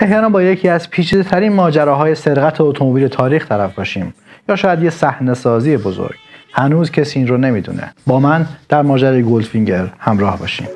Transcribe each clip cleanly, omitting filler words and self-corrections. احیانا با یکی از پیچیده‌ترین ماجراهای سرقت اتومبیل تاریخ طرف باشیم یا شاید یه صحنه‌سازی بزرگ. هنوز کسی این رو نمیدونه. با من در ماجرای گلدفینگر همراه باشین.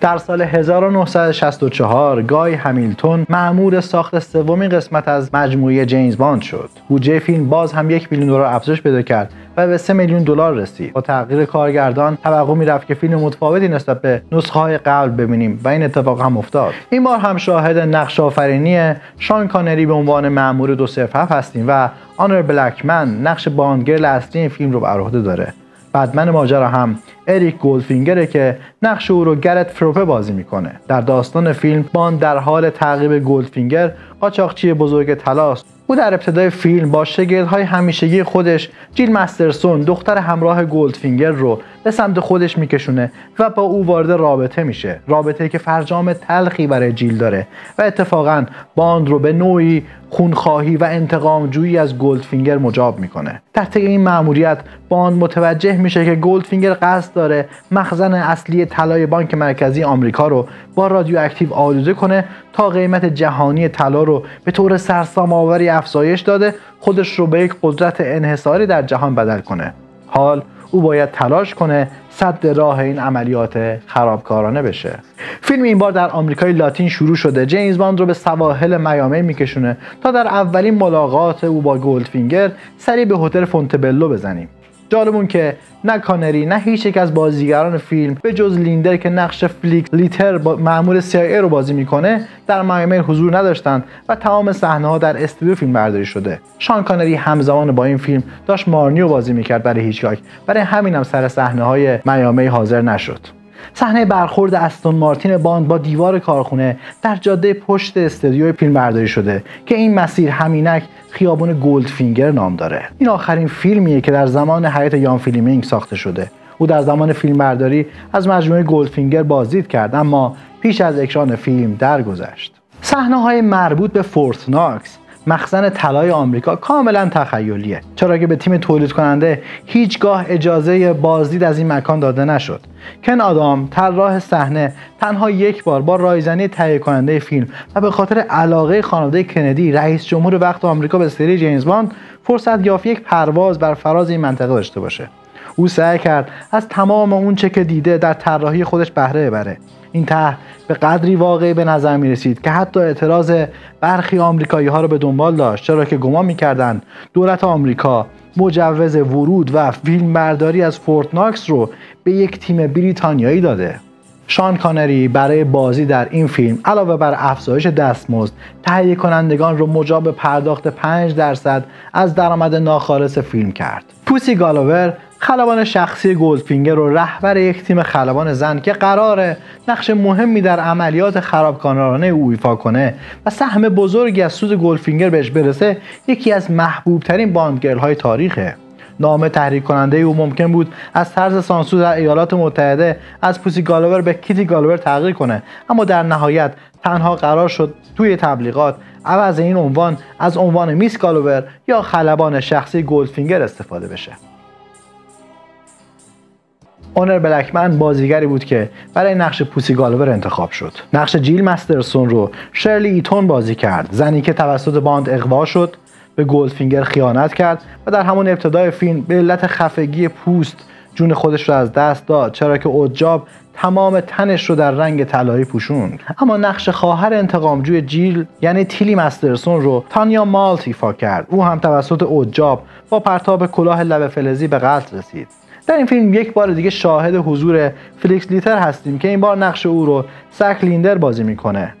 در سال 1964 گای همیلتون مأمور ساخت سومین قسمت از مجموعه جیمز باند شد. بودجه فیلم باز هم $1 میلیون افزایش پیدا کرد و به $3 میلیون رسید. با تغییر کارگردان توقع میرفت که فیلم متفاوتی نسبت به نسخه‌های قبل ببینیم و این اتفاق هم افتاد. این بار هم شاهد نقش آفرینی شان کانری به عنوان مأمور 207 هستیم و آنر بلکمن نقش باندگرل اصلی این فیلم رو بر عهده داره. بدمن ماجرا هم اریک گلدفینگره که نقش او رو گرت فروبه بازی میکنه. در داستان فیلم باند در حال تعقیب گلدفینگر قاچاقچی بزرگ طلاست. او در ابتدای فیلم با شگردهای همیشگی خودش جیل مسترسون دختر همراه گلدفینگر رو به سمت خودش میکشونه و با او وارد رابطه میشه. رابطه‌ای که فرجام تلخی برای جیل داره و اتفاقاً باند رو به نوعی خونخواهی و انتقامجویی از گلدفینگر مجاب میکنه. تحت این مأموریت باند متوجه میشه که گلدفینگر قصد داره مخزن اصلی طلای بانک مرکزی آمریکا رو با رادیواکتیو آلوده کنه تا قیمت جهانی طلا رو به طور سرسام‌آوری افزایش داده خودش رو به یک قدرت انحصاری در جهان بدل کنه. حال او باید تلاش کنه سد راه این عملیات خرابکارانه بشه. فیلم این بار در آمریکای لاتین شروع شده. جیمز باند رو به سواحل میامی میکشونه تا در اولین ملاقات او با گلدفینگر سری به هتل فونتبلو بزنیم. جالبون که نه کانری نه هیچ یک از بازیگران فیلم به جز لیندر که نقش فلیکس لیتر مأمور CIA رو بازی میکنه در میامی حضور نداشتند و تمام صحنه ها در استودیو فیلم برداری شده. شان کانری همزمان با این فیلم داشت مارنیو بازی میکرد برای هیچکاک، برای همینم سر صحنه های میامی حاضر نشد. صحنه برخورد استون مارتین باند با دیوار کارخونه در جاده پشت استودیو فیلم برداری شده که این مسیر همینک خیابان گلدفینگر نام داره. این آخرین فیلمیه که در زمان حیات یان فلمینگ ساخته شده. او در زمان فیلمبرداری از مجموعه گلدفینگر بازدید کرد اما پیش از اکران فیلم درگذشت. صحنه‌های مربوط به فورت ناکس مخزن طلای آمریکا کاملا تخیلیه، چرا که به تیم تولید کننده هیچگاه اجازه بازدید از این مکان داده نشد. کن آدام طراح صحنه تنها یک بار با رایزنی تهیه کننده فیلم و به خاطر علاقه خانواده کندی رئیس جمهور وقت آمریکا به سری جیمز باند فرصت یافت یک پرواز بر فراز این منطقه داشته باشه. او سعی کرد از تمام اون چه که دیده در طراحی خودش بهره ببره. این طرح به قدری واقعی به نظر می رسید که حتی اعتراض برخی آمریکایی ها رو به دنبال داشت، چرا که گمان می‌کردند دولت آمریکا مجوز ورود و فیلمبرداری از فورت ناکس رو به یک تیم بریتانیایی داده. شان کانری برای بازی در این فیلم علاوه بر افزایش دستمزد، تهیه کنندگان رو مجاب پرداخت 5% از درآمد ناخالص فیلم کرد. پوسی گالور خلبان شخصی گلدفینگر و رهبر یک تیم خلبان زن که قراره نقش مهمی در عملیات خرابکارانه او ایفا کنه و سهم بزرگی از سود گلدفینگر بهش برسه، یکی از محبوبترین باندگرل های تاریخه. نام تحریک کننده او ممکن بود از طرز سانسور در ایالات متحده از پوسی گالور به کیتی گالور تغییر کنه، اما در نهایت تنها قرار شد توی تبلیغات عوض این عنوان از عنوان میس گالور یا خلبان شخصی گلدفینگر استفاده بشه. آنر بلکمن بازیگری بود که برای نقش پوسی گالور انتخاب شد. نقش جیل مسترسون رو شرلی ایتون بازی کرد، زنی که توسط باند اغوا شد، به گلدفینگر خیانت کرد و در همون ابتدای فیلم به علت خفگی پوست جون خودش رو از دست داد، چرا که اوجاب تمام تنش رو در رنگ طلایی پوشوند. اما نقش خواهر انتقامجوی جیل یعنی تیلی مسترسون رو تانیا مالتبی ایفا کرد. او هم توسط اوجاب با پرتاب کلاه لبه فلزی به قتل رسید. در این فیلم یک بار دیگه شاهد حضور فلیکس لیتر هستیم که این بار نقش او رو سک لیندر بازی میکنه.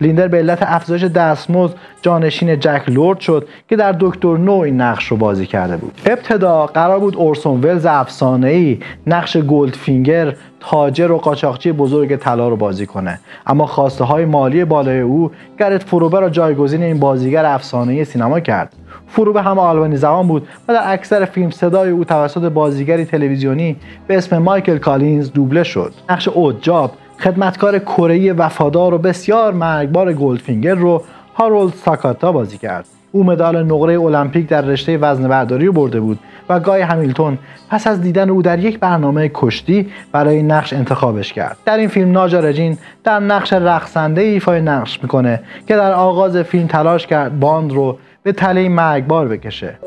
لیندر به علت افزایش دستمزد جانشین جک لورد شد که در دکتر نو این نقش رو بازی کرده بود. ابتدا قرار بود اورسون ولز افسانه‌ای نقش گلدفینگر تاجر و قاچاقچی بزرگ طلا رو بازی کنه، اما خواسته های مالی بالای او گرت فروبه را جایگزین این بازیگر افسانه‌ای سینما کرد. فروبه هم آلبانی زبان بود و در اکثر فیلم صدای او توسط بازیگری تلویزیونی به اسم مایکل کالینز دوبله شد. نقش اوجاب خدمتکار کره‌ای وفادار و بسیار مرگبار گلدفینگر رو هارولد ساکاتا بازی کرد. او مدال نقره المپیک در رشته وزنه‌برداری رو برده بود و گای همیلتون پس از دیدن او در یک برنامه کشتی برای نقش انتخابش کرد. در این فیلم ناجا رجین در نقش رقصنده ایفای نقش میکنه که در آغاز فیلم تلاش کرد باند رو به تله مرگبار بکشه.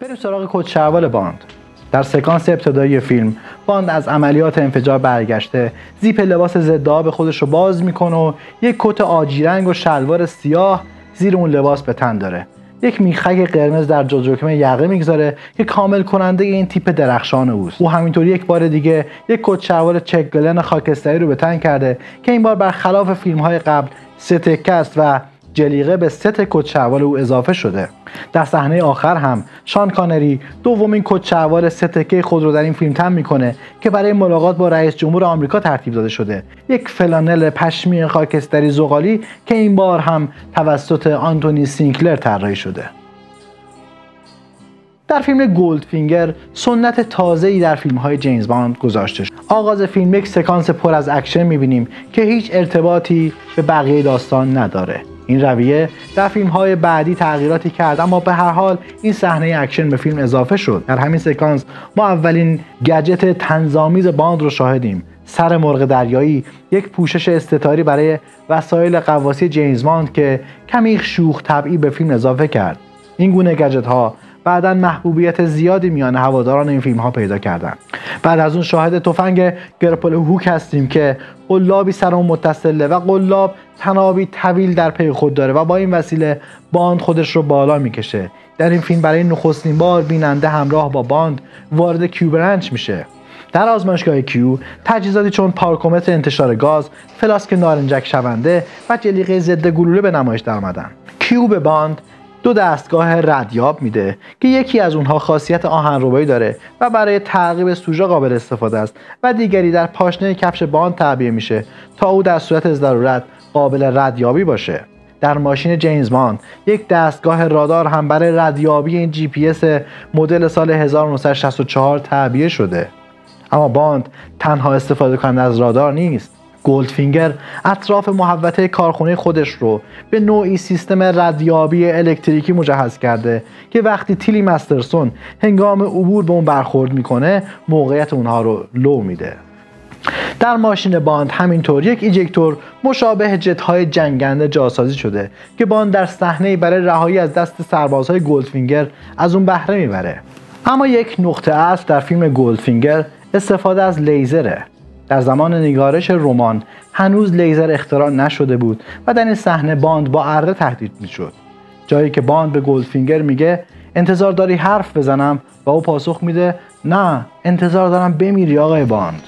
بریم سراغ کد شوال باند. در سکانس ابتدایی فیلم باند از عملیات انفجار برگشته زیپ لباس ضدآب به خودش رو باز میکنه و یک کت آجیرنگ و شلوار سیاه زیر اون لباس به تن داره. یک میخک قرمز در جزرکمه یقه میگذاره که کامل کننده این تیپ درخشان اوست. او همینطور یک بار دیگه یک کت شلوار چک گلن خاکستری رو به تن کرده که این بار برخلاف فیلم‌های قبل سه تکه است و جلیقه به ست کت شلوار او اضافه شده. در صحنه آخر هم شان کانری دومین کت شلوار سه تکه خود رو در این فیلم تن میکنه که برای ملاقات با رئیس جمهور آمریکا ترتیب داده شده. یک فلانل پشمی خاکستری زغالی که این بار هم توسط آنتونی سینکلر طراحی شده. در فیلم گلدفینگر سنت تازه‌ای در فیلم‌های جیمز باند گذاشته شد. آغاز فیلم یک سکانس پر از اکشن می‌بینیم که هیچ ارتباطی به بقیه داستان نداره. این رویه در فیلم‌های بعدی تغییراتی کرد، اما به هر حال این صحنه اکشن به فیلم اضافه شد. در همین سکانس ما اولین گجت طنزآمیز باند رو شاهدیم. سر مرغ دریایی، یک پوشش استتاری برای وسایل غواصی جیمز باند که کمی شوخ طبعی به فیلم اضافه کرد. این گونه گجت‌ها بعداً محبوبیت زیادی میان هواداران این فیلم‌ها پیدا کردند. بعد از اون شاهد تفنگ گرپل هوک هستیم که قلابی سر اون متصله و قلاب تنابی طویل در پی خود داره و با این وسیله باند خودش رو بالا میکشه. در این فیلم برای نخستین بار بیننده همراه با باند وارد کیو برنچ میشه. در آزمایشگاه کیو تجهیزاتی چون پارکومتر انتشار گاز، فلاسک نارنجک شونده و جلیقه ضد گلوله به نمایش درآمدند. کیو به باند دو دستگاه ردیاب میده که یکی از اونها خاصیت آهنربایی داره و برای تعقیب سوژه قابل استفاده است و دیگری در پاشنه کفش باند تعبیه میشه تا او در صورت ضرورت قابل ردیابی باشه. در ماشین جیمز باند یک دستگاه رادار هم برای ردیابی این جی پی اس مدل سال 1964 تعبیه شده. اما باند تنها استفاده کننده از رادار نیست. گلدفینگر اطراف محوطه کارخونه خودش رو به نوعی سیستم ردیابی الکتریکی مجهز کرده که وقتی تیلی مسترسون هنگام عبور به اون برخورد میکنه موقعیت اونها رو لو میده. در ماشین باند همینطور یک ایجکتور مشابه جت‌های جنگنده جاسازی شده که باند در صحنه‌ای برای رهایی از دست سربازهای گلدفینگر از اون بهره میبره. اما یک نقطه عطف در فیلم گلدفینگر استفاده از لیزره. در زمان نگارش رمان هنوز لیزر اختراع نشده بود و در این صحنه باند با اره تهدید میشد. جایی که باند به گلدفینگر میگه انتظار داری حرف بزنم و او پاسخ میده نه انتظار دارم بمیری آقای باند.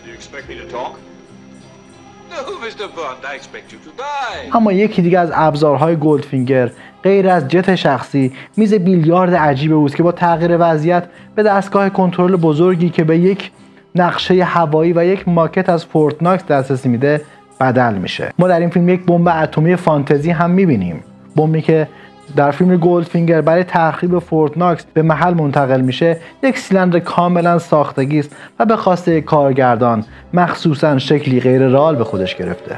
اما یکی دیگه از ابزارهای گلدفینگر غیر از جت شخصی میز بیلیارد عجیب اوست که با تغییر وضعیت به دستگاه کنترل بزرگی که به یک نقشه هوایی و یک ماکت از فورت ناکس دسترسی میده بدل میشه. ما در این فیلم یک بمب اتمی فانتزی هم میبینیم. بمبی که در فیلم گلدفینگر برای تخریب فورت ناکس به محل منتقل میشه یک سیلندر کاملا ساختگی است و به خواسته کارگردان مخصوصا شکلی غیر رئال به خودش گرفته.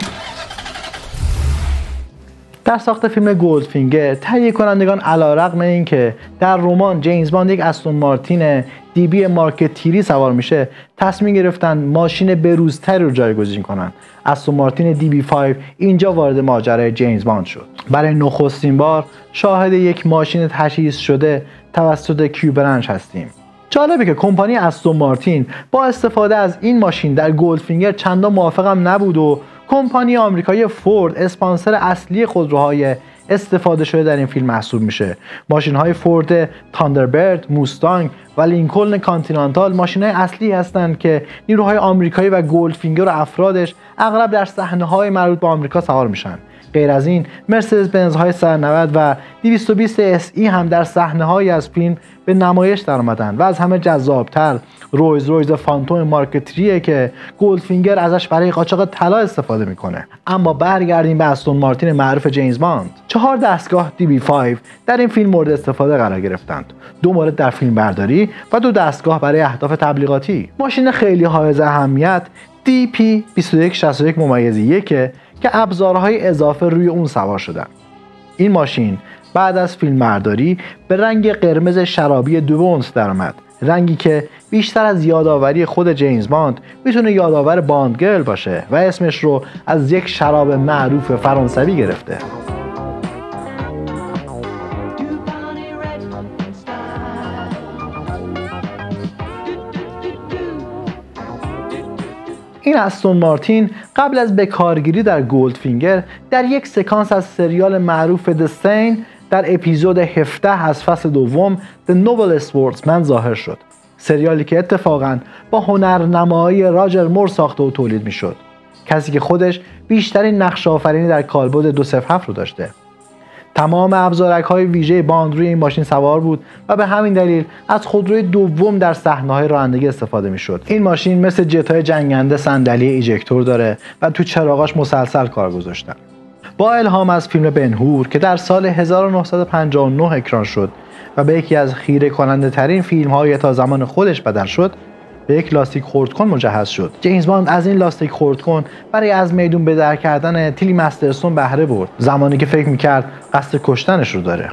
در ساخت فیلم گلدفینگر تهیه کنندگان علیرغم اینکه در رمان جیمز باند یک استون مارتین DB مارک 3 سوار میشه تصمیم گرفتن ماشین بروزتری رو جایگزین کنن. استون مارتین DB5 اینجا وارد ماجرای جیمز باند شد. برای نخستین بار شاهد یک ماشین تجهیز شده توسط کیو برنچ هستیم. جالبه که کمپانی استون مارتین با استفاده از این ماشین در گلدفینگر چندان موافقم نبود و کمپانی آمریکایی فورد اسپانسر اصلی خودروهای استفاده شده در این فیلم محسوب میشه. ماشین های فورد تاندربرد، موستانگ و لینکلن کانتینانتال ماشین های اصلی هستند که نیروهای آمریکایی و گلدفینگر و افرادش اغلب در صحنه های مربوط به آمریکا سوار میشن. غیر از این مرسدس بنز های 190 و 220 SE هم در صحنه های از فیلم به نمایش در آمدن و از همه جذابتر رولز رویز فانتوم مارک 3 که گلدفینگر ازش برای قاچاق طلا استفاده میکنه. اما برگردیم به استون مارتین معروف جیمز باند. 4 دستگاه DB5 در این فیلم مورد استفاده قرار گرفتند. 2 مورد در فیلم برداری و 2 دستگاه برای اهداف تبلیغاتی. ماشین خیلی حائز اهمیت DP2161.1 که ابزارهای اضافه روی اون سوار شدن. این ماشین بعد از فیلمبرداری به رنگ قرمز شرابی 2 اونس درآمد، رنگی که بیشتر از یادآوری خود جیمز باند میتونه یادآور باندگرل باشه و اسمش رو از یک شراب معروف فرانسوی گرفته. این استون مارتین قبل از بکارگیری در گلدفینگر در یک سکانس از سریال معروف دستین در اپیزود 17 از فصل 2 The Noble Sportsman ظاهر شد، سریالی که اتفاقاً با هنرنمایی راجر مور ساخته و تولید می شد، کسی که خودش بیشترین نقش آفرینی در کالبد 207 رو داشته. تمام ابزارک‌های ویژه باند روی این ماشین سوار بود و به همین دلیل از خودروی 2 در صحنه‌های رانندگی استفاده می‌شد. این ماشین مثل جت‌های جنگنده صندلی ایجکتور داره و تو چراغاش مسلسل کار گذاشتن. با الهام از فیلم بنهور که در سال 1959 اکران شد و به یکی از خیره کننده ترین فیلم‌های تا زمان خودش بدل شد، به یک لاستیک خردکن مجهز شد. جیمز باند از این لاستیک خردکن برای از میدون به در کردن تیلی مسترسون بهره برد، زمانی که فکر میکرد قصد کشتنش رو داره.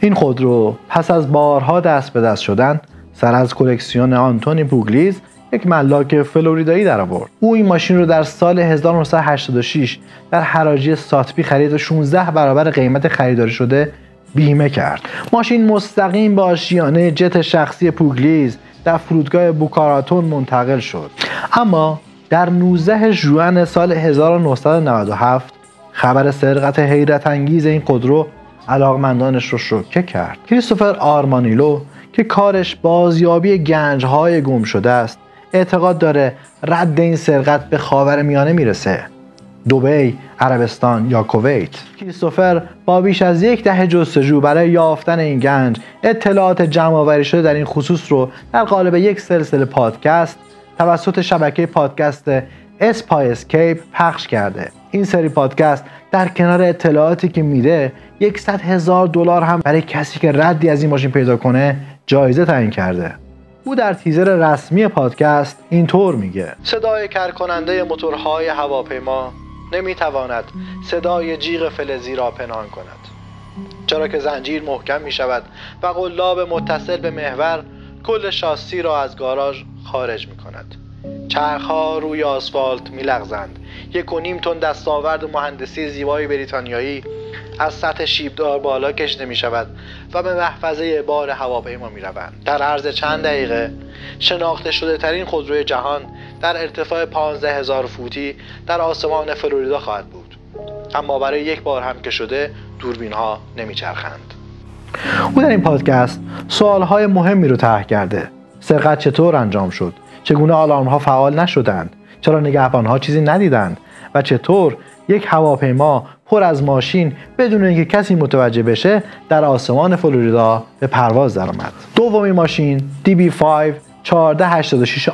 این خودرو پس از بارها دست به دست شدن سر از کلکسیون آنتونی پوگلیز، یک ملاک فلوریدایی در آورد. او این ماشین رو در سال 1986 در حراجی ساتبی خرید و 16 برابر قیمت خریداری شده بیمه کرد. ماشین مستقیم به آشیانه جت شخصی پوگلیز در فرودگاه بوکا راتون منتقل شد. اما در 19 ژوئن سال 1997 خبر سرقت حیرت انگیز این خودرو علاقمندانش رو شوکه کرد. کریستوفر آرمانیلو که کارش بازیابی گنج‌های گم شده است، اعتقاد داره رد این سرقت به خاورمیانه میرسه، دبی، عربستان یا کویت. کریستوفر با بیش از 10 جستجو برای یافتن این گنج، اطلاعات جمع‌آوری شده در این خصوص رو در قالب یک سلسله پادکست توسط شبکه پادکست اسپای اسکیپ پخش کرده. این سری پادکست در کنار اطلاعاتی که میده، $100,000 هم برای کسی که ردی از این ماشین پیدا کنه جایزه تعیین کرده. او در تیزر رسمی پادکست اینطور میگه: صدای کرکننده موتورهای هواپیما نمیتواند صدای جیغ فلزی را پنهان کند، چرا که زنجیر محکم میشود و قلاب متصل به محور کل شاسی را از گاراژ خارج میکند. چرخها روی آسفالت میلغزند. 1.5 تن دستاورد مهندسی زیبای بریتانیایی از سطح شیبدار بالا کشیده میشود و به محفظه بار هواپیما میروند. در عرض چند دقیقه شناخته شده ترین خودروی جهان در ارتفاع 15,000 فوتی در آسمان فلوریدا خواهد بود، اما برای یک بار هم که شده دوربین ها نمیچرخند. او در این پادکست سوال های مهمی رو طرح کرده: سرقت چطور انجام شد؟ چگونه آلارم ها فعال نشدند؟ چرا نگهبان ها چیزی ندیدند؟ و چطور یک هواپیما پر از ماشین بدون اینکه کسی متوجه بشه در آسمان فلوریدا به پرواز درآمد. دومین ماشین DB5-1486R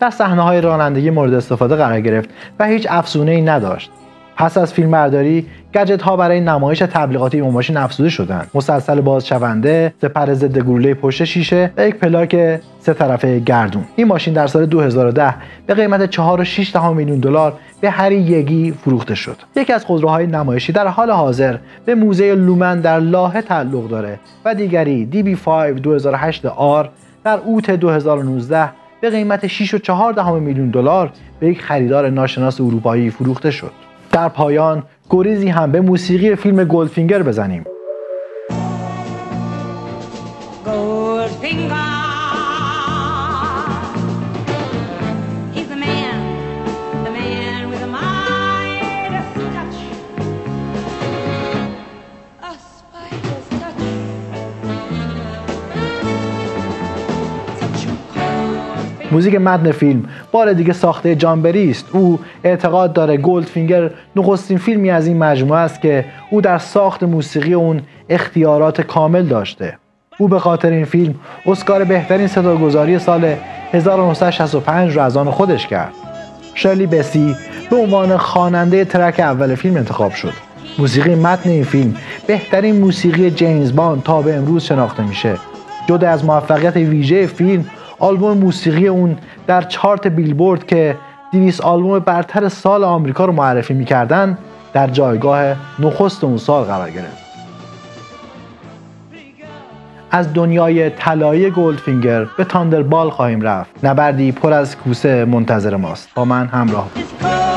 در صحنه‌های رانندگی مورد استفاده قرار گرفت و هیچ افزونه‌ای نداشت. پس از فیلمبرداری گجت‌ها برای نمایش تبلیغاتی این ماشین افزوده شدند. مسلسل بازشونده، سپر ضد گلوله پشت شیشه و یک پلاک 3 طرفه گردون. این ماشین در سال 2010 به قیمت $4.6 میلیون به هر یگی فروخته شد. یکی از خودروهای نمایشی در حال حاضر به موزه لومن در لاهه تعلق داره و دیگری DB5-2008R در اوت 2019 به قیمت $6.4 میلیون به یک خریدار ناشناس اروپایی فروخته شد. در پایان گریزی هم به موسیقی فیلم گلدفینگر بزنیم. موزیک متن فیلم بار دیگه ساخته جان بری است. او اعتقاد داره گلدفینگر نخستین فیلمی از این مجموعه است که او در ساخت موسیقی اون اختیارات کامل داشته. او به خاطر این فیلم اسکار بهترین صداگذاری سال 1965 را از آن خودش کرد. شرلی بسی به عنوان خواننده ترک اول فیلم انتخاب شد. موسیقی متن این فیلم بهترین موسیقی جیمز باند تا به امروز شناخته میشه. جدا از موفقیت ویژه فیلم، آلبوم موسیقی اون در چارت بیلبورد که 200 آلبوم برتر سال آمریکا رو معرفی می‌کردن، در جایگاه نخست اون سال قرار گرفت. از دنیای طلایی گلدفینگر به تاندربال خواهیم رفت. نبردی پر از کوسه منتظر ماست. با من همراه.